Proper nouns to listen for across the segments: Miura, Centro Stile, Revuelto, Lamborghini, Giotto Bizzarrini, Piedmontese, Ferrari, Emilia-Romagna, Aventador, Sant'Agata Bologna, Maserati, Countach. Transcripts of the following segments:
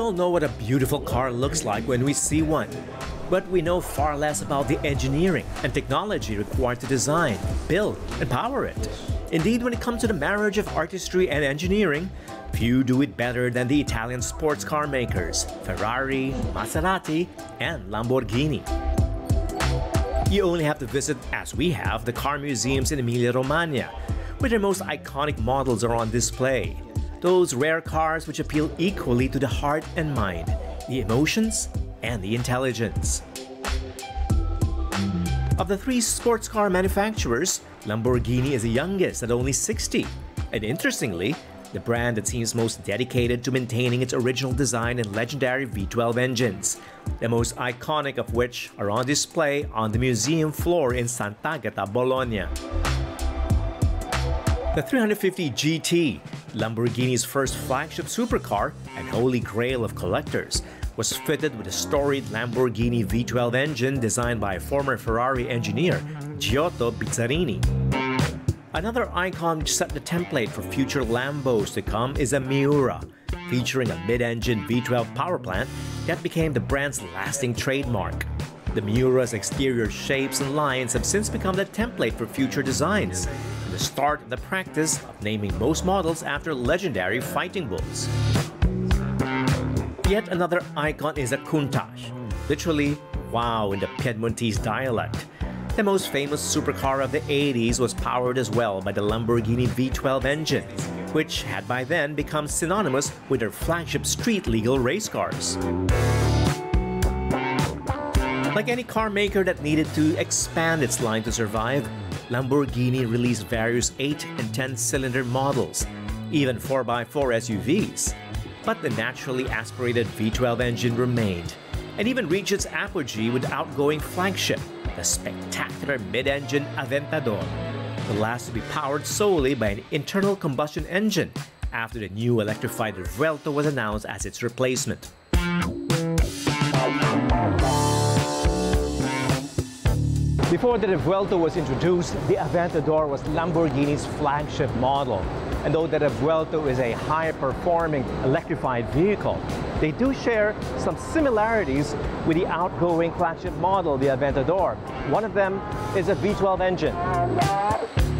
all know what a beautiful car looks like when we see one, but we know far less about the engineering and technology required to design, build, and power it. Indeed, when it comes to the marriage of artistry and engineering, few do it better than the Italian sports car makers Ferrari, Maserati, and Lamborghini. You only have to visit, as we have, the car museums in Emilia-Romagna, where their most iconic models are on display. Those rare cars which appeal equally to the heart and mind, the emotions, and the intelligence. Of the three sports car manufacturers, Lamborghini is the youngest at only 60, and interestingly, the brand that seems most dedicated to maintaining its original design and legendary V12 engines, the most iconic of which are on display on the museum floor in Sant'Agata Bologna. The 350 GT, Lamborghini's first flagship supercar and holy grail of collectors, was fitted with a storied Lamborghini V12 engine designed by former Ferrari engineer Giotto Bizzarrini. Another icon which set the template for future Lambos to come is a Miura, featuring a mid-engine V12 power plant that became the brand's lasting trademark. The Miura's exterior shapes and lines have since become the template for future designs, and the start of the practice of naming most models after legendary fighting bulls. Yet another icon is a Countach, literally wow in the Piedmontese dialect. The most famous supercar of the 80s was powered as well by the Lamborghini V12 engine, which had by then become synonymous with their flagship street-legal race cars. Like any car maker that needed to expand its line to survive, Lamborghini released various 8 and 10-cylinder models, even 4x4 SUVs. But the naturally aspirated V12 engine remained, and even reached its apogee with the outgoing flagship, the spectacular mid-engine Aventador, the last to be powered solely by an internal combustion engine after the new electrified Revuelto was announced as its replacement. Before the Revuelto was introduced, the Aventador was Lamborghini's flagship model. And though the Revuelto is a high-performing electrified vehicle, they do share some similarities with the outgoing flagship model, the Aventador. One of them is a V12 engine.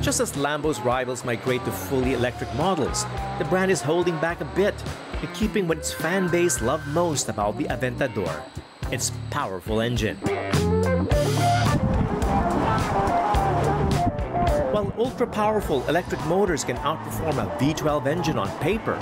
Just as Lambo's rivals migrate to fully electric models, the brand is holding back a bit, in keeping what its fan base loved most about the Aventador, its powerful engine. While ultra-powerful electric motors can outperform a V12 engine on paper,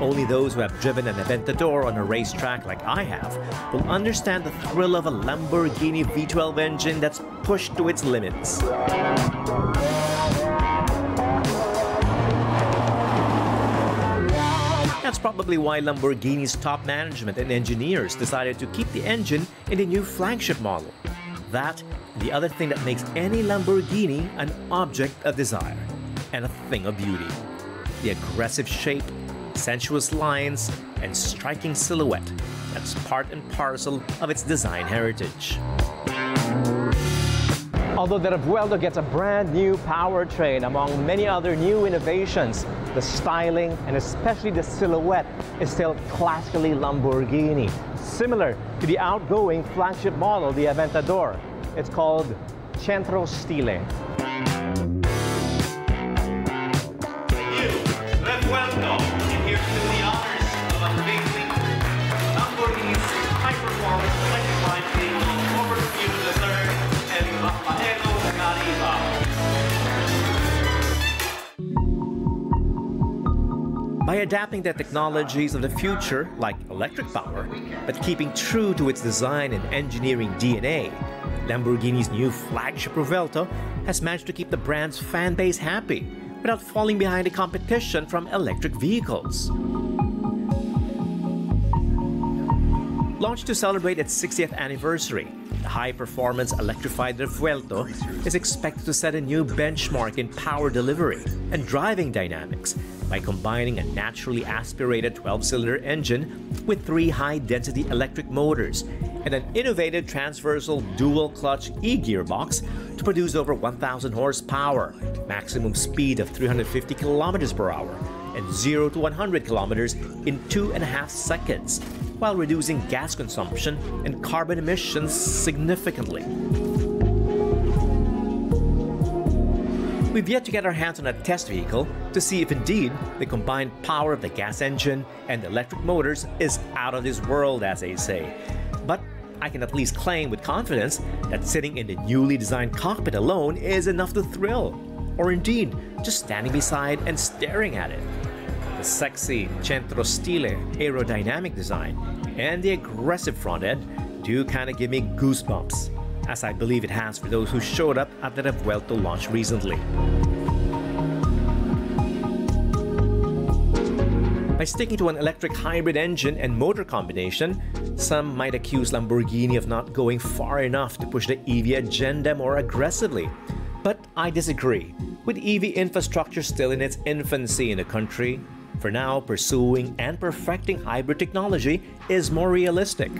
only those who have driven an Aventador on a racetrack like I have will understand the thrill of a Lamborghini V12 engine that's pushed to its limits. That's probably why Lamborghini's top management and engineers decided to keep the engine in the new flagship model. That, the other thing that makes any Lamborghini an object of desire and a thing of beauty. The aggressive shape, sensuous lines, and striking silhouette that's part and parcel of its design heritage. Although the Revuelto gets a brand new powertrain among many other new innovations, the styling and especially the silhouette is still classically Lamborghini, similar to the outgoing flagship model, the Aventador. It's called Centro Stile. By adapting the technologies of the future, like electric power, but keeping true to its design and engineering DNA, Lamborghini's new flagship Revuelto has managed to keep the brand's fan base happy without falling behind the competition from electric vehicles. Launched to celebrate its 60th anniversary, the high-performance electrified Revuelto is expected to set a new benchmark in power delivery and driving dynamics by combining a naturally aspirated 12-cylinder engine with 3 high-density electric motors and an innovative transversal dual-clutch e-gearbox to produce over 1,000 horsepower, maximum speed of 350 kilometers per hour, and 0 to 100 kilometers in 2.5 seconds. while reducing gas consumption and carbon emissions significantly. We've yet to get our hands on a test vehicle to see if indeed the combined power of the gas engine and electric motors is out of this world, as they say. But I can at least claim with confidence that sitting in the newly designed cockpit alone is enough to thrill, or indeed just standing beside and staring at it. The sexy Centro Stile aerodynamic design and the aggressive front end do kind of give me goosebumps, as I believe it has for those who showed up at the Revuelto launch recently. By sticking to an electric hybrid engine and motor combination, some might accuse Lamborghini of not going far enough to push the EV agenda more aggressively. But I disagree. With EV infrastructure still in its infancy in the country, for now pursuing and perfecting hybrid technology is more realistic.